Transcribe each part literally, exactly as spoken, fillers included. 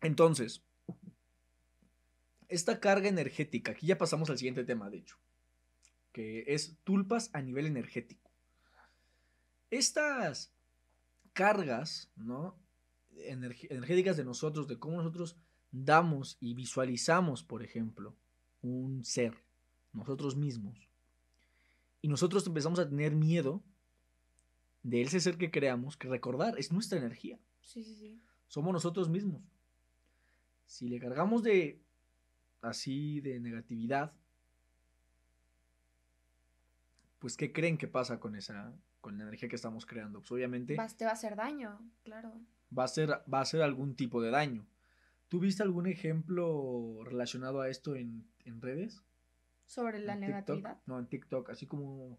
Entonces, esta carga energética, aquí ya pasamos al siguiente tema, de hecho, que es tulpas a nivel energético. Estas cargas, ¿no?, energéticas de nosotros, de cómo nosotros damos y visualizamos, por ejemplo, un ser, nosotros mismos, y nosotros empezamos a tener miedo de ese ser que creamos, que recordar es nuestra energía. Sí, sí, sí. Somos nosotros mismos. Si le cargamos de así de negatividad, pues ¿qué creen que pasa con esa, con la energía que estamos creando? Pues obviamente va, te va a hacer daño, claro. Va a ser, va a hacer algún tipo de daño. ¿Tú viste algún ejemplo relacionado a esto en, en redes? ¿Sobre la negatividad? No, en TikTok, así como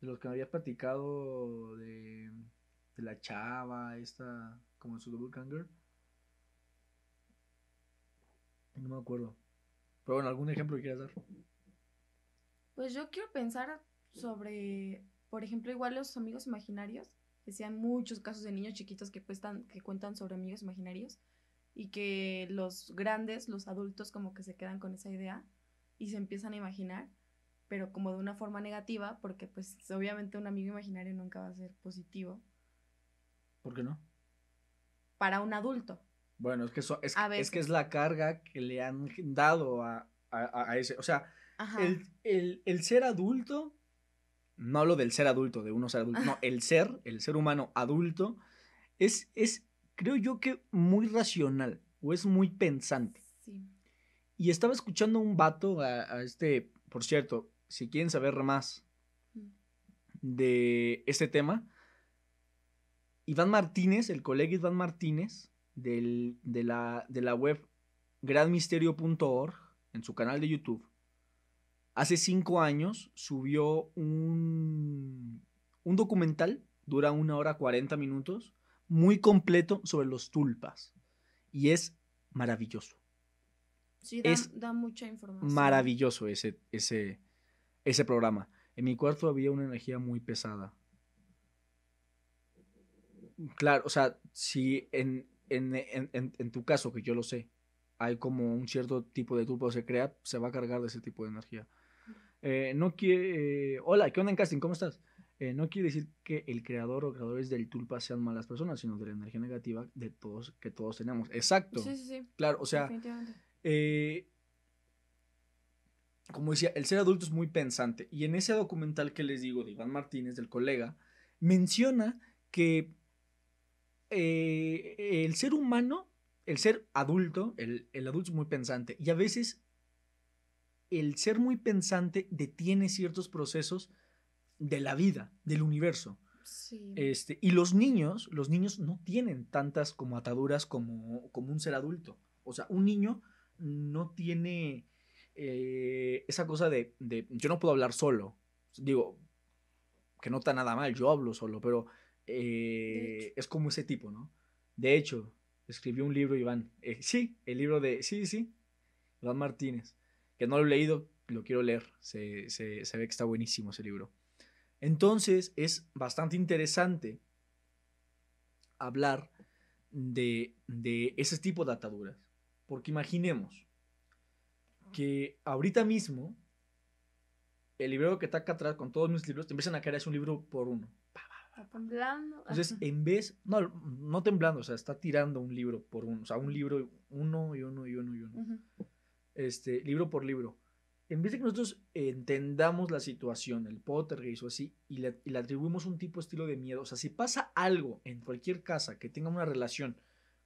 de los que me habías platicado de, de la chava, esta, como en su Double Ganger. No me acuerdo. Pero bueno, ¿algún ejemplo que quieras dar? Pues yo quiero pensar sobre, por ejemplo, igual los amigos imaginarios. Decían muchos casos de niños chiquitos que, cuestan, que cuentan sobre amigos imaginarios y que los grandes, los adultos, como que se quedan con esa idea y se empiezan a imaginar, pero como de una forma negativa, porque pues obviamente un amigo imaginario nunca va a ser positivo. ¿Por qué no? Para un adulto. Bueno, es que, so, es, es, que es la carga que le han dado a, a, a ese, o sea, el, el, el ser adulto, no hablo del ser adulto, de uno ser adulto, no, el ser, el ser humano adulto, es, es creo yo que muy racional, o es muy pensante. Sí. Y estaba escuchando a un vato, a, a este, por cierto, si quieren saber más de este tema, Iván Martínez, el colega Iván Martínez, del, de, la, de la web gran misterio punto org, en su canal de YouTube, hace cinco años subió un, un documental, dura una hora cuarenta minutos, muy completo sobre los tulpas, y es maravilloso. Sí, da, es da mucha información. Maravilloso ese, ese, ese programa. En mi cuarto había una energía muy pesada. Claro, o sea, si en... En, en, en, en tu caso, que yo lo sé, hay como un cierto tipo de tulpa que se crea, se va a cargar de ese tipo de energía. Eh, no quiere... Eh, hola, ¿qué onda en casting? ¿Cómo estás? Eh, no quiere decir que el creador o creadores del tulpa sean malas personas, sino de la energía negativa de todos, que todos tenemos. Exacto. Sí, sí, sí. Claro, o sea... Eh, como decía, el ser adulto es muy pensante. Y en ese documental que les digo de Iván Martínez, del colega, menciona que... Eh, el ser humano, el ser adulto, el, el adulto es muy pensante, y a veces el ser muy pensante detiene ciertos procesos de la vida, del universo. Sí. Este, y los niños, los niños no tienen tantas como ataduras como, como un ser adulto. O sea, un niño no tiene eh, esa cosa de, de yo no puedo hablar solo. Digo, que no está nada mal, yo hablo solo, pero Eh, es como ese tipo, ¿no? De hecho, escribió un libro Iván, eh, sí, el libro de, sí, sí, Iván Martínez, que no lo he leído, lo quiero leer, se, se, se ve que está buenísimo ese libro. Entonces, es bastante interesante hablar de, de ese tipo de ataduras, porque imaginemos que ahorita mismo, el libro que está acá atrás, con todos mis libros, te empiezan a caer, es un libro por uno. Temblando. Entonces, en vez, no, no temblando, o sea, está tirando un libro por uno, o sea, un libro, uno y uno y uno y uno, uh-huh. este, libro por libro. En vez de que nosotros entendamos la situación, el poltergeist o así, y le, y le atribuimos un tipo, estilo de miedo, o sea, si pasa algo en cualquier casa que tenga una relación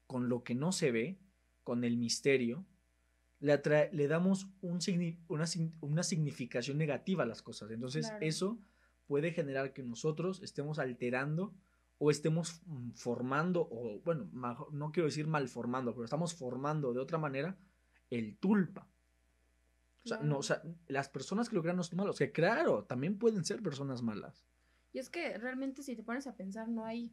con lo que no se ve, con el misterio, le, atra- le damos un signi- una, una significación negativa a las cosas, entonces claro. Eso... puede generar que nosotros estemos alterando o estemos formando, o bueno, no quiero decir malformando, pero estamos formando de otra manera el tulpa. O sea, claro. No, o sea, las personas que lo crean no son malos, que claro, también pueden ser personas malas. Y es que realmente si te pones a pensar, no hay,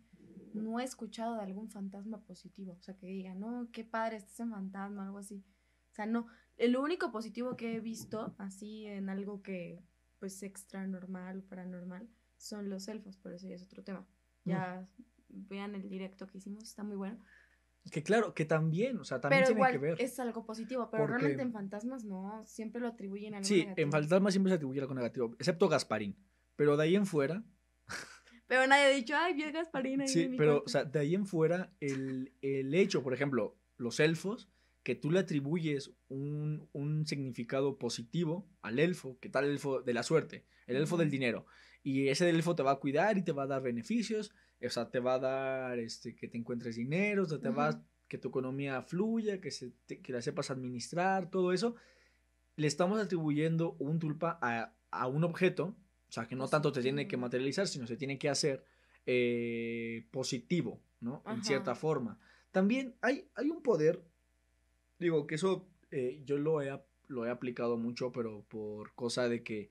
no he escuchado de algún fantasma positivo, o sea, que diga, no, qué padre, este es un fantasma, algo así. O sea, no, lo único positivo que he visto, así en algo que... pues extra normal o paranormal son los elfos, pero eso ya es otro tema. Ya no. Vean el directo que hicimos, está muy bueno. Que claro, que también, o sea, también pero tiene igual, que ver. Es algo positivo, pero porque... realmente en fantasmas no, siempre lo atribuyen a algo sí, negativo. Sí, en fantasmas siempre se atribuye algo negativo, excepto Gasparín, pero de ahí en fuera... Pero nadie ha dicho, ay, vio Gasparín ahí. Sí, en mi pero, cuenta. O sea, de ahí en fuera, el, el hecho, por ejemplo, los elfos, que tú le atribuyes un, un significado positivo al elfo, que tal elfo de la suerte, el elfo del dinero, y ese elfo te va a cuidar y te va a dar beneficios, o sea, te va a dar este, que te encuentres dinero, o sea, te uh-huh. va a, que tu economía fluya, que, se, te, que la sepas administrar, todo eso. Le estamos atribuyendo un tulpa a, a un objeto, o sea, que no tanto te tiene que materializar, sino se tiene que hacer eh, positivo, ¿no? Uh-huh. En cierta forma. También hay, hay un poder, digo, que eso eh, yo lo he, lo he aplicado mucho, pero por cosa de que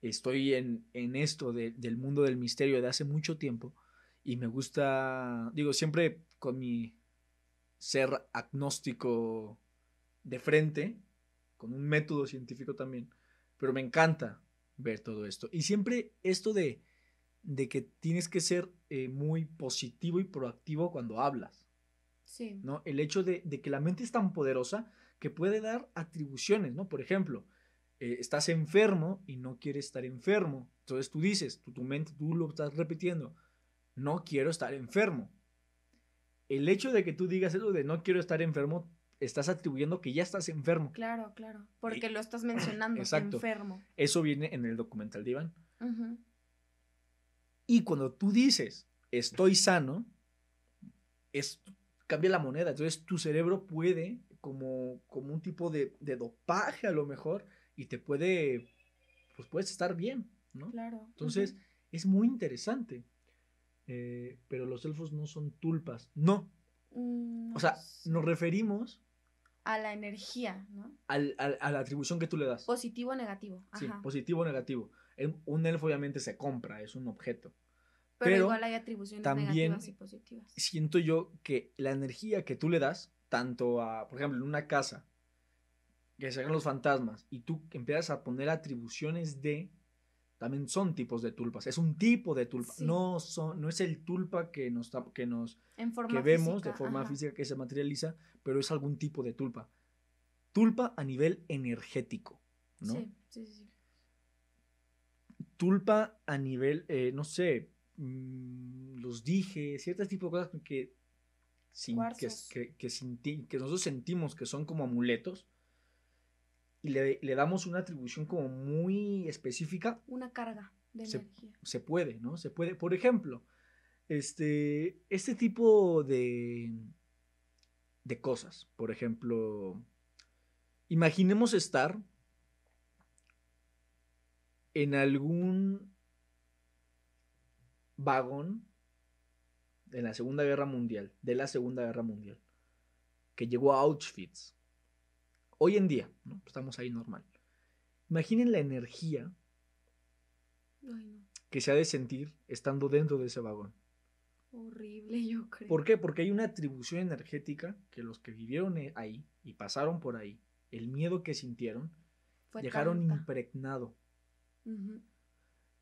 estoy en, en esto de, del mundo del misterio de hace mucho tiempo. Y me gusta, digo, siempre con mi ser agnóstico de frente, con un método científico también, pero me encanta ver todo esto. Y siempre esto de, de que tienes que ser eh, muy positivo y proactivo cuando hablas. Sí. ¿No? El hecho de, de que la mente es tan poderosa que puede dar atribuciones, ¿no? Por ejemplo, eh, estás enfermo y no quieres estar enfermo. Entonces tú dices, tú, tu mente, tú lo estás repitiendo. No quiero estar enfermo. El hecho de que tú digas eso de no quiero estar enfermo, estás atribuyendo que ya estás enfermo. Claro, claro, porque y, lo estás mencionando, exacto, enfermo. Eso viene en el documental de Iván. Uh-huh. Y cuando tú dices, estoy sano, es, cambia la moneda. Entonces tu cerebro puede, como, como un tipo de, de dopaje a lo mejor, y te puede, pues puedes estar bien, ¿no? Claro. Entonces uh-huh. es muy interesante. Eh, pero los elfos no son tulpas, no. Nos, o sea, nos referimos... a la energía, ¿no? Al, al, a la atribución que tú le das. Positivo o negativo. Ajá. Sí, positivo o negativo. El, un elfo obviamente se compra, es un objeto. Pero, pero igual hay atribuciones negativas y positivas. Siento yo que la energía que tú le das, tanto a, por ejemplo, en una casa, que se hagan los fantasmas, y tú empiezas a poner atribuciones de... también son tipos de tulpas, es un tipo de tulpa, sí. no, son, no es el tulpa que nos, que nos que vemos física, de forma ajá. física que se materializa, pero es algún tipo de tulpa, tulpa a nivel energético, ¿no? Sí, sí, sí. Tulpa a nivel, eh, no sé, mmm, los dije, ciertos tipos de cosas que, sin, que, que, que, sinti, que nosotros sentimos que son como amuletos, y le, le damos una atribución como muy específica. Una carga de se, energía. Se puede, ¿no? Se puede. Por ejemplo, este, este tipo de, de cosas. Por ejemplo, imaginemos estar en algún vagón de la Segunda Guerra Mundial, de la Segunda Guerra Mundial, que llegó a Auschwitz. Hoy en día, ¿no? Estamos ahí normal. Imaginen la energía Ay, no. que se ha de sentir estando dentro de ese vagón. Horrible, yo creo. ¿Por qué? Porque hay una atribución energética que los que vivieron ahí y pasaron por ahí, el miedo que sintieron, Fue dejaron tanta. impregnado. Uh-huh.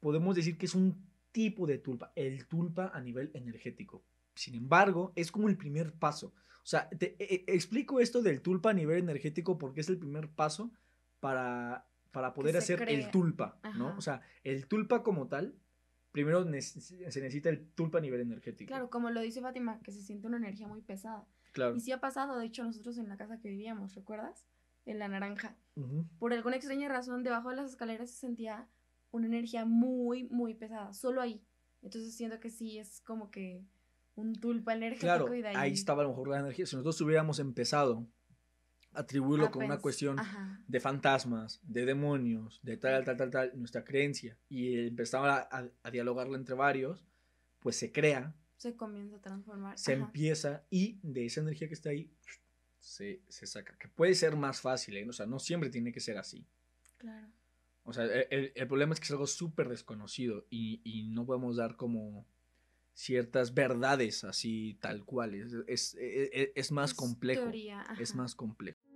Podemos decir que es un tipo de tulpa, el tulpa a nivel energético. Sin embargo, es como el primer paso. O sea, te eh, explico esto del tulpa a nivel energético porque es el primer paso para, para poder hacer cree. el tulpa, Ajá. ¿no? O sea, el tulpa como tal, primero ne- se necesita el tulpa a nivel energético. Claro, como lo dice Fátima, que se siente una energía muy pesada. Claro. Y sí ha pasado, de hecho, nosotros en la casa que vivíamos, ¿recuerdas? En la naranja. Uh-huh. Por alguna extraña razón, debajo de las escaleras se sentía una energía muy, muy pesada, solo ahí. Entonces siento que sí, es como que... un tulpa energético claro, y de ahí... ahí estaba a lo mejor la energía. Si nosotros hubiéramos empezado a atribuirlo ah, con pues, una cuestión ajá. de fantasmas, de demonios, de tal, tal, tal, tal, nuestra creencia, y empezamos a, a, a dialogarla entre varios, pues se crea. Se comienza a transformar. Se ajá. empieza y de esa energía que está ahí se, se saca. Que puede ser más fácil, ¿eh? O sea, no siempre tiene que ser así. Claro. O sea, el, el problema es que es algo súper desconocido y, y no podemos dar como... ciertas verdades así tal cual, es, es, es, es más complejo, es más complejo.